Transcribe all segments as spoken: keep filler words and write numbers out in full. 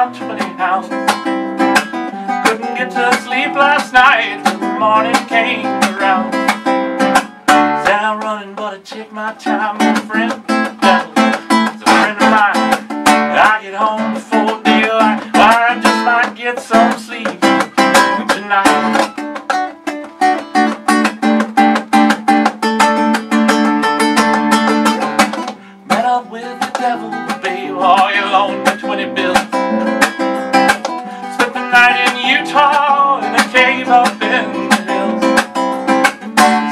my twenty pounds. Couldn't get to sleep last night till the morning came around. Said I'm running, but I take my time with a friend. It's a friend of mine. I get home before daylight, or I just might get some sleep tonight. All you loaned me twenty bills. Spent the night in Utah in a cave up in the hills.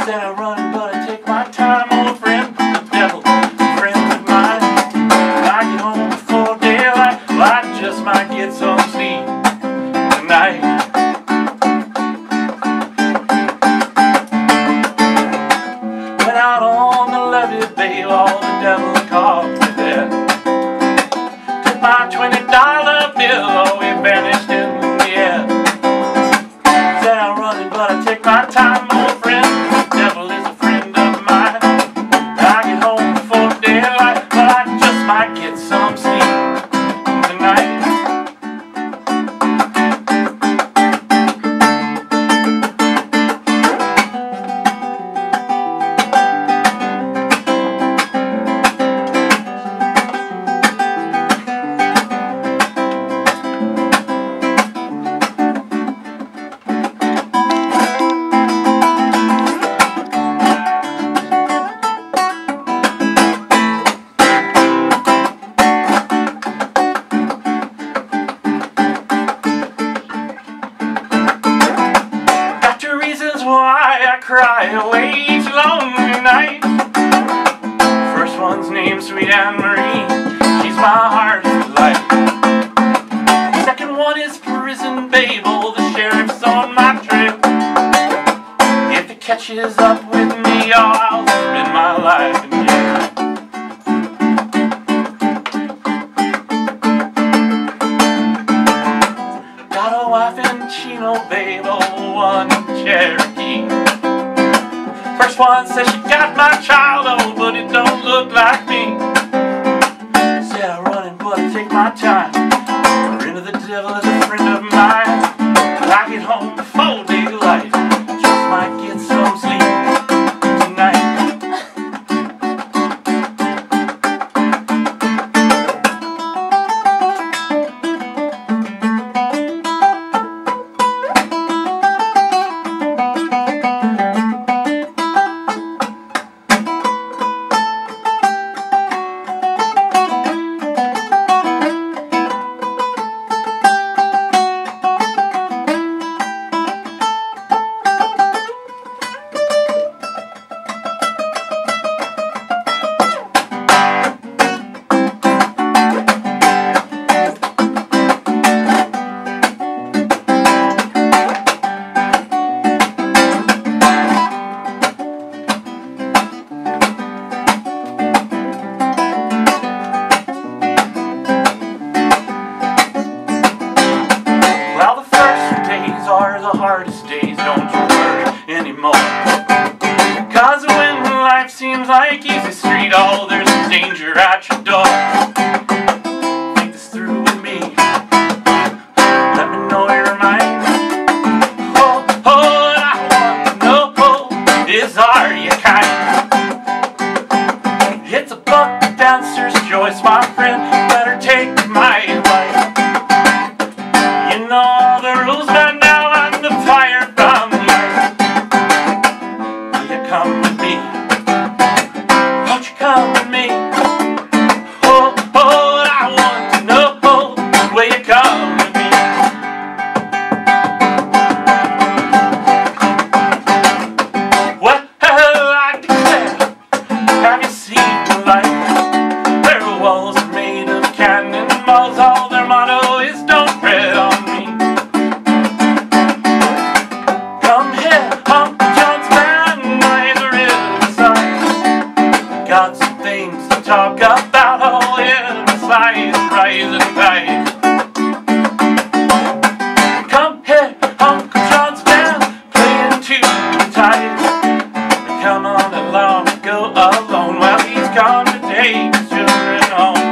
Said I run, but I take my time, old friend. The devil, friend of mine. When I get home before daylight, well, I just might get some sleep tonight. Went out on the levee, babe, all the devil caught me there. My twenty dollar bill, oh, it vanished in the air. Said I'm running, but I take my time, old friend. The devil is a friend of mine. I get home before daylight, but I just might get some sleep . Cry away each lonely night. First one's named Sweet Anne Marie. She's my heart's delight. Second one is Prison Babel. The sheriff's on my trail. If it catches up with me, oh, I'll spend my life in jail. Got a wife in Chino, babe, oh, one in Cherokee. First one says she got my child, oh, but it don't look like me. Said I'm running, but I take my time. Friend of the devil is a friend of mine. Till I get home before daylight, just might get some sleep anymore. Cause when life seems like easy street, oh, there's danger at your door. Think this through with me. Let me know your mind. Oh, oh, what I want to know, oh, is are you kind? It's a buck dancer's choice, my friend. Better take my advice. You know the rules by now. I'm the fire. Come with me, won't you come with me? Oh, oh, I want to know, will you come with me? Well, I declare, have you seen the light? Their walls are made of cannonballs, all their motto is don't tread on me. Come here, come . Got some things to talk about, all in the slice, rising tide. Come here, Uncle John's band, playing too tight. Come on along, go alone, while he's gone to take his children home.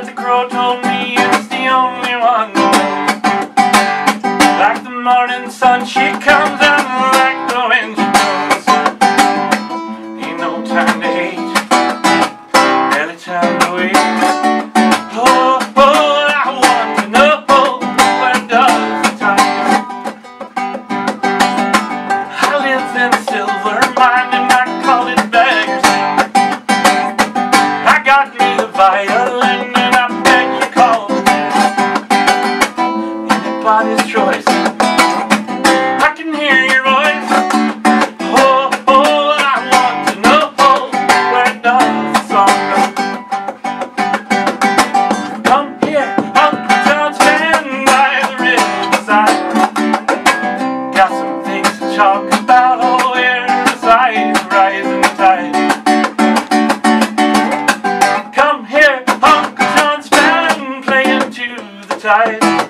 that the crow told me it was the only one. Like the morning sun, she comes out like the wind she blows. Ain't no time to hate, barely time to wait. Oh, oh, I want to know what does the time. I live in a silver mine and I call it beggars. I got me the violin and I beg you call it anybody's choice. I can hear your voice. Oh, oh, I want to know where does the song go. Come here, up the downtown by the riverside. Got some things to talk about. Oh, where is I? Rising tide. Come here, Uncle John's band playing to the tide.